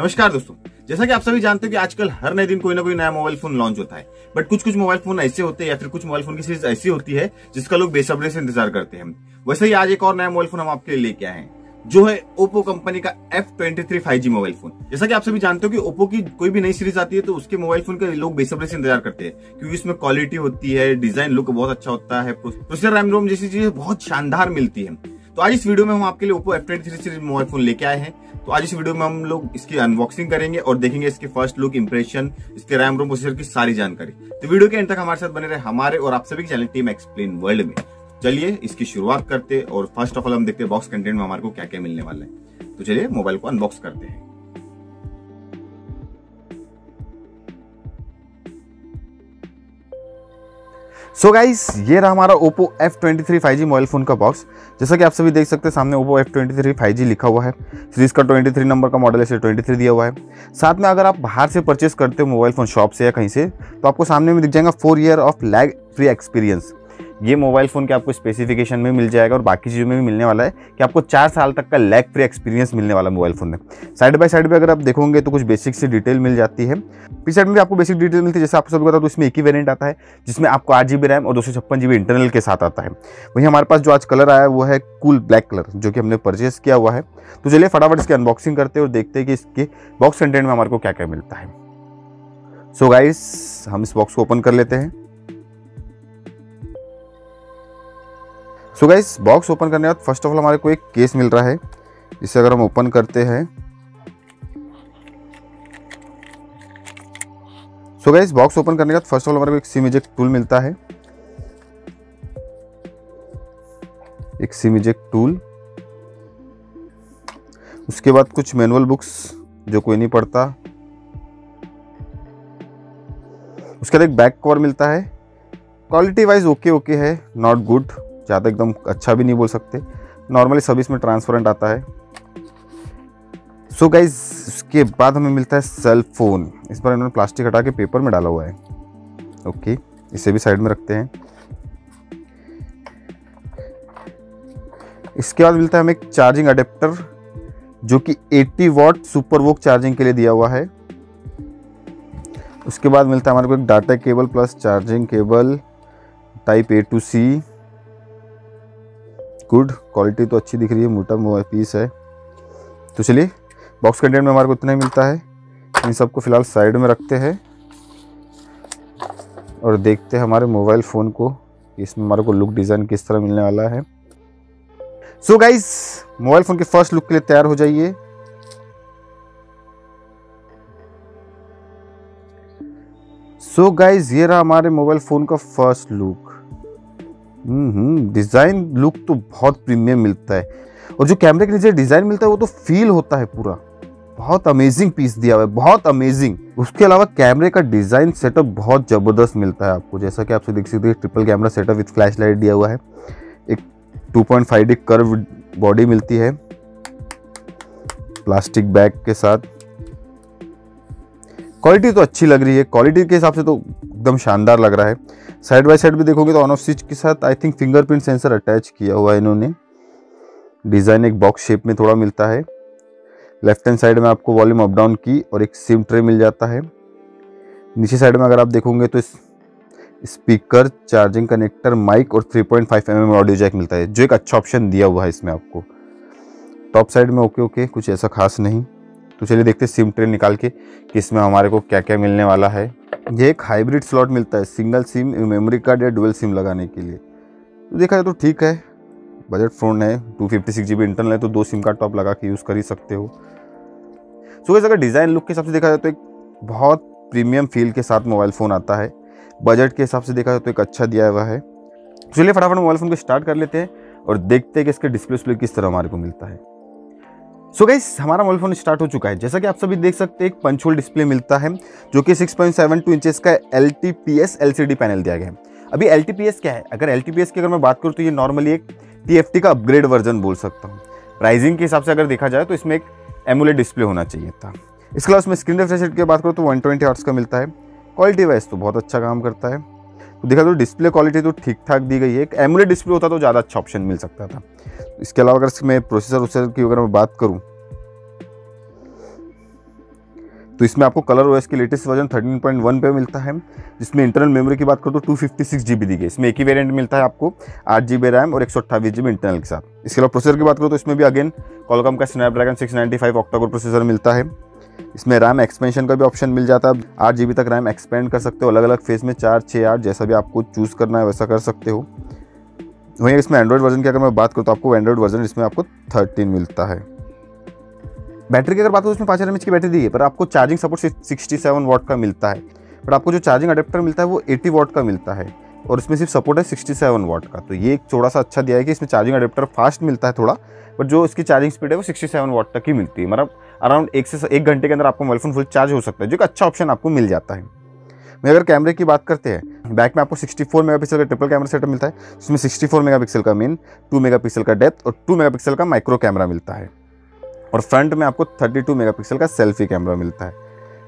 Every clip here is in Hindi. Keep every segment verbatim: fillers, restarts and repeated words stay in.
नमस्कार दोस्तों, जैसा कि आप सभी जानते हो कि आजकल हर नए दिन कोई ना कोई नया मोबाइल फोन लॉन्च होता है। बट कुछ कुछ मोबाइल फोन ऐसे होते हैं या फिर कुछ मोबाइल फोन की सीरीज ऐसी होती है जिसका लोग बेसब्री से इंतजार करते हैं। वैसे ही आज एक और नया मोबाइल फोन हम आपके लिए लेके आए हैं, जो है ओप्पो कंपनी का F twenty three five G mobile phone. जैसा कि आप सभी जानते हो कि ओप्पो की कोई भी नई सीरीज आती है तो उसके मोबाइल फोन के लोग बेसब्री से इंतजार करते हैं, क्योंकि इसमें क्वालिटी होती है, डिजाइन लुक बहुत अच्छा होता है, प्रोसेसर रैम रोम जैसी चीजें बहुत शानदार मिलती है। तो आज इस वीडियो में हम आपके लिए Oppo F twenty three series mobile phone लेके आए हैं। तो आज इस वीडियो में हम लोग इसकी अनबॉक्सिंग करेंगे और देखेंगे इसके फर्स्ट लुक, इंप्रेशन, इसके रैम रोम, प्रोसेसर की सारी जानकारी। तो वीडियो के एंड तक हमारे साथ बने रहे, हमारे और आप सभी के चैनल टीम एक्सप्लेन वर्ल्ड में। चलिए इसकी शुरुआत करते हैं और फर्स्ट ऑफ ऑल हम देखते हैं बॉक्स कंटेंट में हमारे को क्या क्या मिलने वाला है। तो चलिए मोबाइल को अनबॉक्स करते हैं। सो so गाइस, ये रहा हमारा Oppo F twenty three five G mobile phone का बॉक्स। जैसा कि आप सभी देख सकते हैं सामने Oppo F twenty three five G लिखा हुआ है, सीरीज़ का तेईस नंबर का मॉडल है, इसे तेईस दिया हुआ है। साथ में अगर आप बाहर से परचेस करते हो मोबाइल फ़ोन शॉप से या कहीं से, तो आपको सामने में दिख जाएगा four year of lag free experience. ये मोबाइल फ़ोन के आपको स्पेसिफिकेशन में मिल जाएगा और बाकी चीज़ों में भी मिलने वाला है कि आपको चार साल तक का लैग फ्री एक्सपीरियंस मिलने वाला मोबाइल फ़ोन में। साइड बाय साइड पे अगर आप देखोगे तो कुछ बेसिक सी डिटेल मिल जाती है, पीछे साइड में भी आपको बेसिक डिटेल मिलती है। जैसे आपको सभी पता है तो इसमें एक ही वेरिएंट आता है जिसमें आपको आठ जी बी रैम और दो सौ छप्पन जी बी इंटरनल के साथ आता है। वहीं हमारे पास जो आज कलर आया वो है कूल ब्लैक कलर, जो कि हमने परचेस किया हुआ है। तो चलिए फटाफट इसकी अनबॉक्सिंग करते हैं और देखते हैं कि इसके बॉक्स कंटेंट में हमारे को क्या क्या मिलता है। सो गाइस, हम इस बॉक्स को ओपन कर लेते हैं। सो गाइस, बॉक्स ओपन करने के बाद फर्स्ट ऑफ ऑल हमारे को एक केस मिल रहा है, इसे अगर हम ओपन करते हैं। सो गाइस, बॉक्स ओपन करने के बाद फर्स्ट ऑफ ऑल हमारे को एक सिम इजेक्ट टूल मिलता है, एक सिम इजेक्ट टूल। उसके बाद कुछ मैनुअल बुक्स जो कोई नहीं पढ़ता। उसके बाद एक बैक कवर मिलता है। क्वालिटी वाइज ओके ओके है, नॉट गुड, ज़्यादा एकदम अच्छा भी नहीं बोल सकते, नॉर्मली सब इसमें ट्रांसपेरेंट आता है। सो so गाइज, उसके बाद हमें मिलता है सेल फोन। इस बार इन्होंने प्लास्टिक हटा के पेपर में डाला हुआ है। ओके okay, इसे भी साइड में रखते हैं। इसके बाद मिलता है हमें एक चार्जिंग अडेप्टर, जो कि अस्सी वॉट सुपर वोक चार्जिंग के लिए दिया हुआ है। उसके बाद मिलता है हमारे को एक data cable plus charging cable type A to C. Good, quality तो अच्छी दिख रही है, मोटा मोबाइल पीस है। तो चलिए बॉक्स कंटेंट में हमारे को इतना ही मिलता है, इन सबको फ़िलहाल साइड में रखते हैं और देखते हैं हमारे मोबाइल फ़ोन को, इसमें हमारे को लुक डिज़ाइन किस तरह मिलने वाला है। सो गाइज, मोबाइल फ़ोन के फर्स्ट लुक के लिए तैयार हो जाइए। सो गाइज, ये रहा हमारे मोबाइल फ़ोन का first look. Hmm design look तो बहुत प्रीमियम मिलता है, और जो कैमरे के नीचे डिज़ाइन मिलता है वो तो फील होता है पूरा। बहुत अमेजिंग पीस दिया हुआ है, बहुत अमेजिंग। उसके अलावा कैमरे का डिज़ाइन सेटअप बहुत ज़बरदस्त मिलता है आपको। जैसा कि आपसे देख सकते हैं triple camera setup with flash light दिया हुआ है, एक two point five D curve body मिलती है प्लास्टिक बैग के साथ। क्वालिटी तो अच्छी लग रही है, क्वालिटी के हिसाब से तो एकदम शानदार लग रहा है। साइड बाय साइड भी देखोगे तो ऑन ऑफ स्विच के साथ I think fingerprint sensor attach किया हुआ है इन्होंने। डिज़ाइन एक बॉक्स शेप में थोड़ा मिलता है। लेफ्ट हैंड साइड में आपको वॉल्यूम अप डाउन की और एक सिम ट्रे मिल जाता है। नीचे साइड में अगर आप देखोगे तो स्पीकर, चार्जिंग कनेक्टर, माइक और three point five M M audio jack मिलता है, जो एक अच्छा ऑप्शन दिया हुआ है इसमें आपको। टॉप साइड में ओके ओके, कुछ ऐसा खास नहीं। तो चलिए देखते हैं सिम ट्रे निकाल के कि इसमें हमारे को क्या क्या मिलने वाला है। ये एक हाइब्रिड स्लॉट मिलता है सिंगल सिम, मेमोरी कार्ड या डुअल सिम लगाने के लिए। तो देखा जाए तो ठीक है, बजट फ़ोन है, two fifty six G B internal है, तो दो सिम कार्ड टॉप लगा के यूज़ कर ही सकते हो। सो गाइस, अगर डिज़ाइन लुक के हिसाब से देखा जाए तो एक बहुत प्रीमियम फील के साथ मोबाइल फ़ोन आता है। बजट के हिसाब से देखा जाए तो एक अच्छा दिया हुआ है। चलिए फटाफट मोबाइल फ़ोन को स्टार्ट कर लेते हैं और देखते हैं कि इसके डिस्प्ले प्ले किस तरह हमारे को मिलता है। सो गाइस, हमारा मोबाइल फ़ोन स्टार्ट हो चुका है। जैसा कि आप सभी देख सकते हैं एक पंच होल डिस्प्ले मिलता है, जो कि six point seven two inches का L T P S L C D panel दिया गया है। अभी एल टी पी एस क्या है? अगर एल टी पी एस की अगर मैं बात करूँ तो ये नॉर्मली एक टी एफ टी का अपग्रेड वर्जन बोल सकता हूँ। प्राइसिंग के हिसाब से अगर देखा जाए तो इसमें एक एमुलेट डिस्प्ले होना चाहिए था। इसके अलावा इसमें स्क्रीन रिफ्रेश रेट की बात करूँ तो वन ट्वेंटी हर्ट्ज़ का मिलता है। क्वालिटी वाइज तो बहुत अच्छा काम करता है। तो देखा तो डिस्प्ले क्वालिटी तो ठीक ठाक दी गई है। एक एमुलेट डिस्प्ले होता तो ज़्यादा अच्छा ऑप्शन मिल सकता था। इसके अलावा अगर इसमें प्रोसेसर वोसेसर की अगर मैं बात करूं तो इसमें आपको ColorOS के latest version thirteen point one पे मिलता है, जिसमें इंटरनल मेमोरी की बात करो तो टू फिफ्टी सिक्स जीबी दी गई। इसमें एक ही वेरिएंट मिलता है आपको एट जीबी रैम और एक सौ अट्ठाईस जीबी इंटरनल के साथ। इसके अलावा प्रोसेसर की बात करो तो इसमें भी अगेन कॉलकॉम का Snapdragon six ninety five octa-core processor मिलता है। इसमें रैम एक्सपेंशन का भी ऑप्शन मिल जाता है, आठ जीबी तक रैम एक्सपेंड कर सकते हो अलग अलग फेज में, चार छः आठ जैसा भी आपको चूज़ करना है वैसा कर सकते हो। वहीं इसमें एंड्रॉइड वर्जन की अगर मैं बात करूँ तो आपको एंड्रॉइड वर्जन इसमें आपको थर्टीन मिलता है। बैटरी की अगर बात करूँ उसमें पाँच हज़ार एम एच की बैटरी दी है, पर आपको charging support sixty seven watt का मिलता है, बट आपको जो चार्जिंग अडेप्टर मिलता है वो एटी वाट का मिलता है और इसमें सिर्फ सपोर्ट है सिक्सटी सेवन वाट का। तो ये एक थोड़ा सा अच्छा दिया है कि इसमें चार्जिंग अडेप्टर फास्ट मिलता है थोड़ा, बट जो इसकी चार्जिंग स्पीड है वो सिक्सटी सेवन वाट तक ही मिलती है। मतलब अराउंड एक से एक घंटे के अंदर आपका मोबाइल फोन फुल चार्ज हो सकता है, जो एक अच्छा ऑप्शन आपको मिल जाता है। मैं अगर कैमरे की बात करते हैं, बैक में आपको सिक्सटी फोर मेगापिक्सल का ट्रिपल कैमरा सेटअप मिलता है, जिसमें सिक्सटी फोर मेगापिक्सल का मेन, टू मेगापिक्सल का डेप्थ और टू मेगापिक्सल का माइक्रो कैमरा मिलता है और फ्रंट में आपको थर्टी टू मेगापिक्सल का सेल्फी कैमरा मिलता है।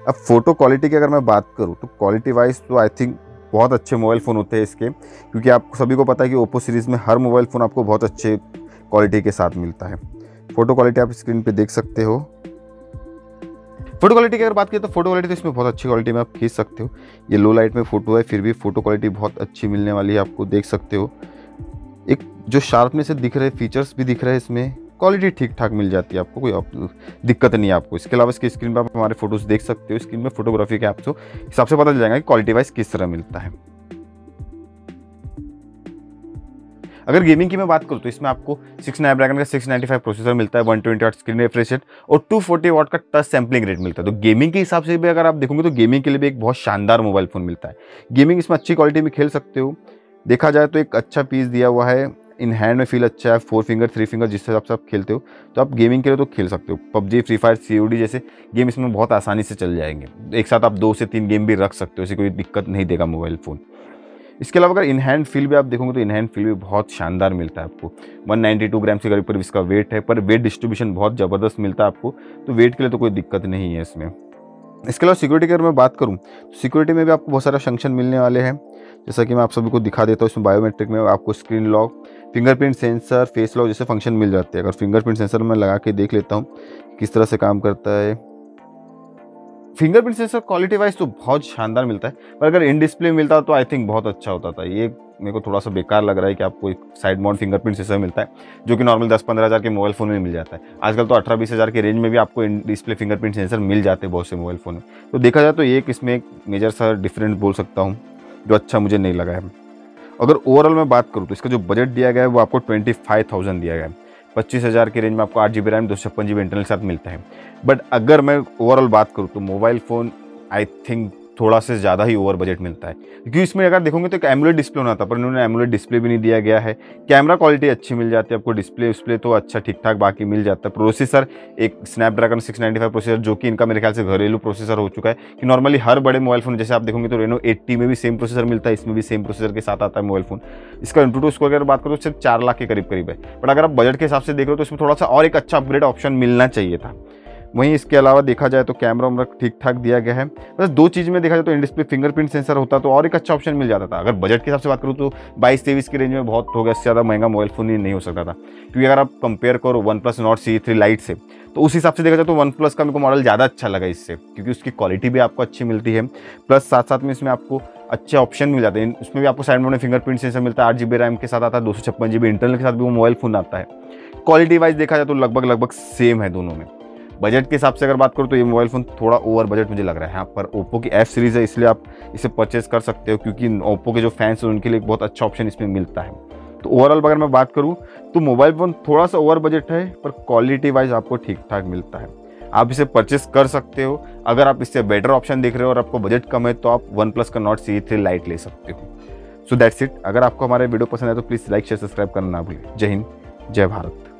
अब फोटो क्वालिटी की अगर मैं बात करूँ तो क्वालिटी वाइज तो आई थिंक बहुत अच्छे मोबाइल फ़ोन होते हैं इसके, क्योंकि आप सभी को पता है कि ओप्पो सीरीज़ में हर मोबाइल फ़ोन आपको बहुत अच्छे क्वालिटी के साथ मिलता है। फ़ोटो क्वालिटी आप स्क्रीन पर देख सकते हो। फोटो क्वालिटी की अगर बात करें तो फोटो क्वालिटी तो इसमें बहुत अच्छी क्वालिटी में आप खींच सकते हो। ये लो लाइट में फ़ोटो है, फिर भी फोटो क्वालिटी बहुत अच्छी मिलने वाली है, आपको देख सकते हो। एक जो शार्पनेस से दिख रहे फीचर्स भी दिख रहे हैं, इसमें क्वालिटी ठीक ठाक मिल जाती है, आपको कोई आप, दिक्कत नहीं है आपको। इसके अलावा इसकी स्क्रीन पर आप हमारे फोटोज़ देख सकते हो। स्क्रीन में फोटोग्राफी के आपको हिसाब से पता चल जाएगा कि क्वालिटी वाइज किस तरह मिलता है। अगर गेमिंग की मैं बात करूँ तो इसमें आपको सिक्स स्नैपड्रैगन का सिक्स नाइन्टी फाइव प्रोसेसर मिलता है, one twenty watt screen refresh rate और टू फोर्टी वाट का टच सैम्पलिंग रेट मिलता है। तो गेमिंग के हिसाब से भी अगर आप देखोगे तो गेमिंग के लिए भी एक बहुत शानदार मोबाइल फ़ोन मिलता है। गेमिंग इसमें अच्छी क्वालिटी में खेल सकते हो। देखा जाए तो एक अच्छा पीस दिया हुआ है, इन हैंड में फील अच्छा है, फोर फिंगर थ्री फिंगर जिस हिसाब से आप खेलते हो तो आप गेमिंग के लिए तो खेल सकते हो। PUBG, free fire, C O D जैसे गेम इसमें बहुत आसानी से चल जाएंगे। एक साथ आप दो से तीन गेम भी रख सकते हो, इसे कोई दिक्कत नहीं देगा मोबाइल फ़ोन। इसके अलावा अगर इन हैंड फील भी आप देखोगे तो इन हैंड फील भी बहुत शानदार मिलता है आपको। वन नाइन्टी टू ग्राम से करीब पर इसका वेट है, पर वेट डिस्ट्रीब्यूशन बहुत ज़बरदस्त मिलता है आपको, तो वेट के लिए तो कोई दिक्कत नहीं है इसमें। इसके अलावा सिक्योरिटी की अगर मैं बात करूँ तो सिक्योरिटी में भी आपको बहुत सारे फंक्शन मिलने वाले हैं, जैसा कि मैं आप सभी को दिखा देता हूँ। इसमें बायोमेट्रिक में आपको screen lock, fingerprint sensor, face lock जैसे फंक्शन मिल जाते हैं। अगर फिंगरप्रिंट सेंसर मैं लगा के देख लेता हूँ किस तरह से काम करता है। फिंगरप्रिंट सेंसर क्वालिटी वाइज तो बहुत शानदार मिलता है, पर अगर इन डिस्प्ले मिलता तो आई थिंक बहुत अच्छा होता था। ये मेरे को थोड़ा सा बेकार लग रहा है कि आपको एक साइड माउंट फिंगरप्रिंट सेंसर मिलता है, जो कि नॉर्मल दस पंद्रह हज़ार के मोबाइल फ़ोन में मिल जाता है। आजकल तो अठारह बीस हज़ार के रेंज में भी आपको इन डिस्प्ले फिंगरप्रिंट सेंसर मिल जाते हैं बहुत से मोबाइल फ़ोन में। तो देखा जाए तो ये इसमें एक मेजर सा डिफरेंट बोल सकता हूँ, जो अच्छा मुझे नहीं लगा है। अगर ओवरऑल मैं बात करूँ तो इसका जो बजट दिया गया है वो आपको ट्वेंटी फाइव थाउजेंड दिया गया है। पच्चीस हज़ार के रेंज में आपको आठ जी बी रैम, दो सौ छप्पन जी बी इंटरनल के साथ मिलता है। बट अगर मैं ओवरऑल बात करूँ तो मोबाइल फ़ोन आई थिंक थोड़ा से ज़्यादा ही ओवर बजट मिलता है, क्योंकि इसमें अगर देखोगे तो एक एमोलेड डिस्प्ले होना था, पर इन्होंने एमोलेड डिस्प्ले भी नहीं दिया गया है। कैमरा क्वालिटी अच्छी मिल जाती है आपको, डिस्प्ले डिस्प्ले तो अच्छा ठीक ठाक बाकी मिल जाता है। प्रोसेसर एक Snapdragon six ninety five processor, जो कि इनका मेरे ख्याल से घरेलू प्रोसेसर हो चुका है, कि नॉर्मली हर बड़े मोबाइल फोन जैसे आप देखोगे तो रेनो एट्टी में भी सेम प्रोसेसर मिलता है, इसमें भी सेम प्रोसेसर के साथ आता है मोबाइल फोन। इसका इंटू टू स्कोर की अगर बात करो तो सिर्फ चार लाख के करीब करीब है, बट अगर आप बजट के हिसाब से देख रहे हो तो इसमें थोड़ा सा और एक अच्छा अपग्रेड ऑप्शन मिलना चाहिए था। वहीं इसके अलावा देखा जाए तो कैमरा वैमरा ठीक ठाक दिया गया है। बस दो चीज़ में देखा जाए तो इन डिस्प्ले फिंगरप्रिंट सेंसर होता तो और एक अच्छा ऑप्शन मिल जाता था। अगर बजट के हिसाब से बात करूँ तो बाईस तेईस की रेंज में बहुत हो गया, इससे ज़्यादा महंगा मोबाइल फ़ोन ही नहीं हो सकता था। क्योंकि अगर आप कंपेयर करो OnePlus Nord C three lite से, तो उस हिसाब से देखा जाए तो वन प्लस का मेरे को मॉडल ज़्यादा अच्छा लगा इससे, क्योंकि उसकी क्वालिटी भी आपको अच्छी मिलती है, प्लस साथ साथ में इसमें आपको अच्छे ऑप्शन मिल जाते हैं। उसमें भी आपको साइड में फिंगरप्रिंट सेंसर मिलता है, आठ जी बी रैम के साथ आता है, दो सौ छप्पन जी बी इंटरनल के साथ भी वो मोबाइल फ़ोन आता है। क्वालिटी वाइज देखा जाए तो लगभग लगभग सेम है दोनों में। बजट के हिसाब से अगर बात करूँ तो ये मोबाइल फ़ोन थोड़ा ओवर बजट मुझे लग रहा है। यहाँ पर ओप्पो की एफ़ सीरीज़ है, इसलिए आप इसे परचेज़ कर सकते हो, क्योंकि ओप्पो के जो फैंस हैं उनके लिए एक बहुत अच्छा ऑप्शन इसमें मिलता है। तो ओवरऑल अगर मैं बात करूँ तो मोबाइल फ़ोन थोड़ा सा ओवर बजट है, पर क्वालिटी वाइज आपको ठीक ठाक मिलता है। आप इसे परचेज़ कर सकते हो। अगर आप इससे बेटर ऑप्शन देख रहे हो और आपको बजट कम है तो आप वन प्लस का नॉट सी थ्री लाइट ले सकते हो। So that's it. अगर आपको हमारे वीडियो पसंद है तो प्लीज़ लाइक शेयर सब्सक्राइब करना ना भूलें। जय हिंद, जय भारत।